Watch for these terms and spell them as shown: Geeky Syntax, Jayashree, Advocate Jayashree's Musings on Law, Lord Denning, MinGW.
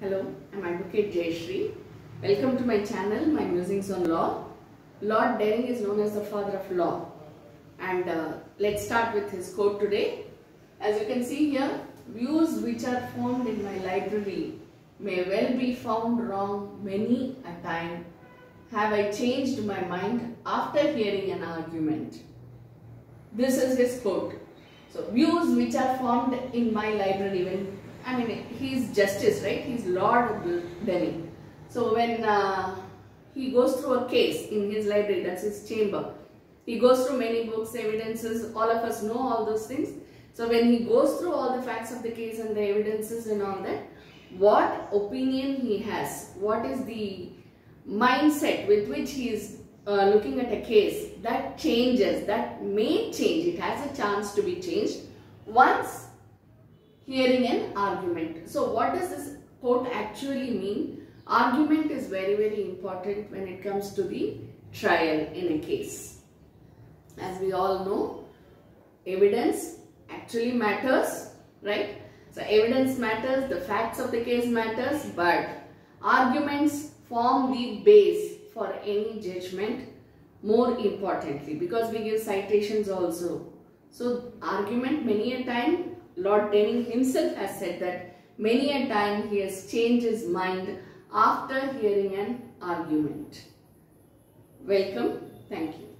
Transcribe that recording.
Hello, I am Advocate Jayashree. Welcome to my channel, My Musings on Law. Lord Denning is known as the father of law. And let's start with his quote today. As you can see here, views which are formed in my library may well be found wrong many a time. Have I changed my mind after hearing an argument? This is his quote. So, views which are formed in my library when he is justice, right? He is Lord Denning. So when he goes through a case in his library, that's his chamber, he goes through many books, evidences, all of us know all those things. So when he goes through all the facts of the case and the evidences and all that, what opinion he has, what is the mindset with which he is looking at a case, that changes, that may change, it has a chance to be changed once hearing an argument. So what does this quote actually mean? Argument is very, very important when it comes to the trial in a case. As we all know, evidence actually matters, right? So evidence matters, the facts of the case matters, but arguments form the base for any judgment, more importantly, because we give citations also. So argument many a time, Lord Denning himself has said that many a time he has changed his mind after hearing an argument. Welcome. Thank you.